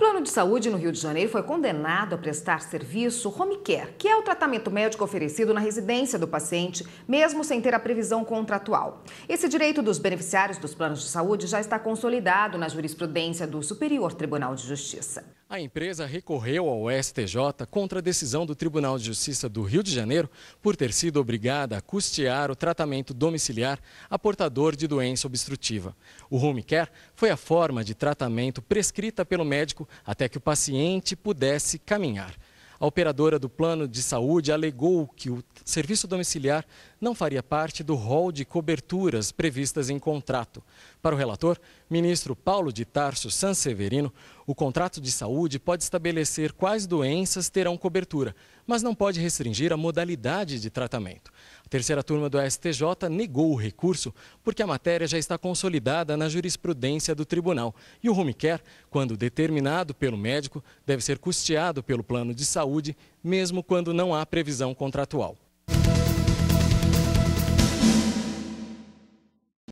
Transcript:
plano de saúde no Rio de Janeiro foi condenado a prestar serviço home care, que é o tratamento médico oferecido na residência do paciente, mesmo sem ter a previsão contratual. Esse direito dos beneficiários dos planos de saúde já está consolidado na jurisprudência do Superior Tribunal de Justiça. A empresa recorreu ao STJ contra a decisão do Tribunal de Justiça do Rio de Janeiro por ter sido obrigada a custear o tratamento domiciliar a portador de doença obstrutiva. O home care foi a forma de tratamento prescrita pelo médico até que o paciente pudesse caminhar. A operadora do plano de saúde alegou que o serviço domiciliar não faria parte do rol de coberturas previstas em contrato. Para o relator, ministro Paulo de Tarso Sanseverino, o contrato de saúde pode estabelecer quais doenças terão cobertura, mas não pode restringir a modalidade de tratamento. A terceira turma do STJ negou o recurso porque a matéria já está consolidada na jurisprudência do tribunal e o home care, quando determinado pelo médico, deve ser custeado pelo plano de saúde, mesmo quando não há previsão contratual.